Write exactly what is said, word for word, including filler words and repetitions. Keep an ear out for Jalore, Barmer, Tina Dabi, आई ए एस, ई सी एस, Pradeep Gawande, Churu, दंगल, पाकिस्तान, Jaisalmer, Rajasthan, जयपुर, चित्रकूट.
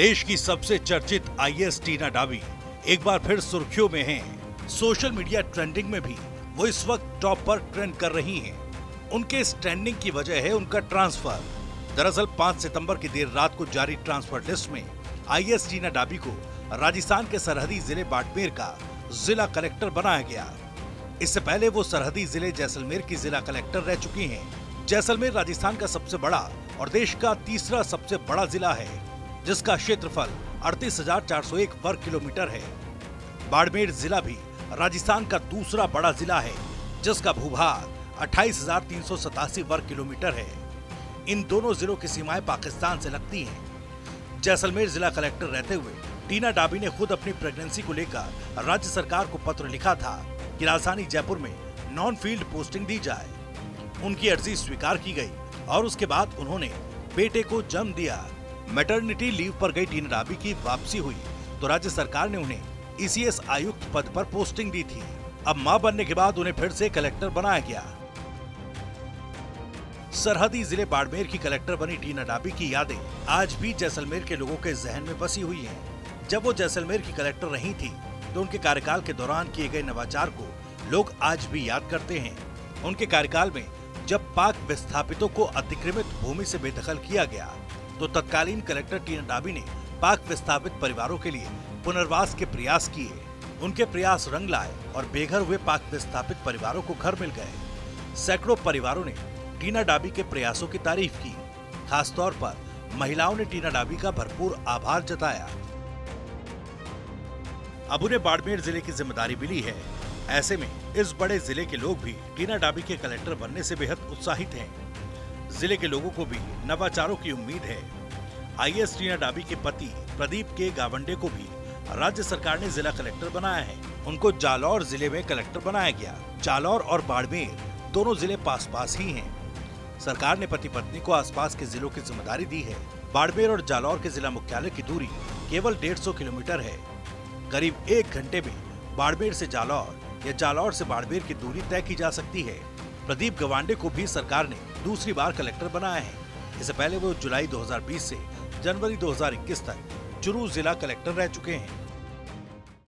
देश की सबसे चर्चित आई ए एस टीना डाबी एक बार फिर सुर्खियों में हैं। सोशल मीडिया ट्रेंडिंग में भी वो इस वक्त टॉप पर ट्रेंड कर रही हैं। उनके इस ट्रेंडिंग की वजह है उनका ट्रांसफर। दरअसल पाँच सितंबर की देर रात को जारी ट्रांसफर लिस्ट में आई ए एस टीना डाबी को राजस्थान के सरहदी जिले बाड़मेर का जिला कलेक्टर बनाया गया। इससे पहले वो सरहदी जिले जैसलमेर की जिला कलेक्टर रह चुकी हैं। जैसलमेर राजस्थान का सबसे बड़ा और देश का तीसरा सबसे बड़ा जिला है, जिसका क्षेत्रफल अड़तीस हजार चार सौ एक वर्ग किलोमीटर है। बाड़मेर जिला भी राजस्थान का दूसरा बड़ा जिला है, जिसका भूभाग अट्ठाईस हजार तीन सौ सतासी वर्ग किलोमीटर है। इन दोनों जिलों की सीमाएं पाकिस्तान से लगती हैं। जैसलमेर जिला कलेक्टर रहते हुए टीना डाबी ने खुद अपनी प्रेगनेंसी को लेकर राज्य सरकार को पत्र लिखा था कि राजधानी जयपुर में नॉन फील्ड पोस्टिंग दी जाए। उनकी अर्जी स्वीकार की गई और उसके बाद उन्होंने बेटे को जन्म दिया। मैटरनिटी लीव पर गई टीना डाबी की वापसी हुई तो राज्य सरकार ने उन्हें ई सी एस आयुक्त पद पर पोस्टिंग दी थी। अब मां बनने के बाद उन्हें फिर से कलेक्टर बनाया गया। सरहदी जिले बाड़मेर की कलेक्टर बनी टीना डाबी की यादें आज भी जैसलमेर के लोगों के जहन में बसी हुई हैं। जब वो जैसलमेर की कलेक्टर रही थी तो उनके कार्यकाल के दौरान किए गए नवाचार को लोग आज भी याद करते हैं। उनके कार्यकाल में जब पाक विस्थापितों को अतिक्रमित भूमि से बेदखल किया गया तो तत्कालीन कलेक्टर टीना डाबी ने पाक विस्थापित परिवारों के लिए पुनर्वास के प्रयास किए। उनके प्रयास रंग लाए और बेघर हुए पाक विस्थापित परिवारों को घर मिल गए। सैकड़ों परिवारों ने टीना डाबी के प्रयासों की तारीफ की। खासतौर पर महिलाओं ने टीना डाबी का भरपूर आभार जताया। अब उन्हें बाड़मेर जिले की जिम्मेदारी मिली है। ऐसे में इस बड़े जिले के लोग भी टीना डाबी के कलेक्टर बनने से बेहद उत्साहित हैं। जिले के लोगों को भी नवाचारों की उम्मीद है। आई ए एस टीना डाबी के पति प्रदीप के गावंडे को भी राज्य सरकार ने जिला कलेक्टर बनाया है। उनको जालौर जिले में कलेक्टर बनाया गया। जालौर और बाड़मेर दोनों जिले पास पास ही हैं। सरकार ने पति पत्नी को आसपास के जिलों की जिम्मेदारी दी है। बाड़मेर और जालौर के जिला मुख्यालय की दूरी केवल डेढ़ सौ किलोमीटर है। करीब एक घंटे में बाड़मेर से जालौर या जालौर से बाड़मेर की दूरी तय की जा सकती है। प्रदीप गवांडे को भी सरकार ने दूसरी बार कलेक्टर बनाया है। इससे पहले वो जुलाई दो हजार बीस से जनवरी दो हजार इक्कीस तक चुरू जिला कलेक्टर रह चुके हैं।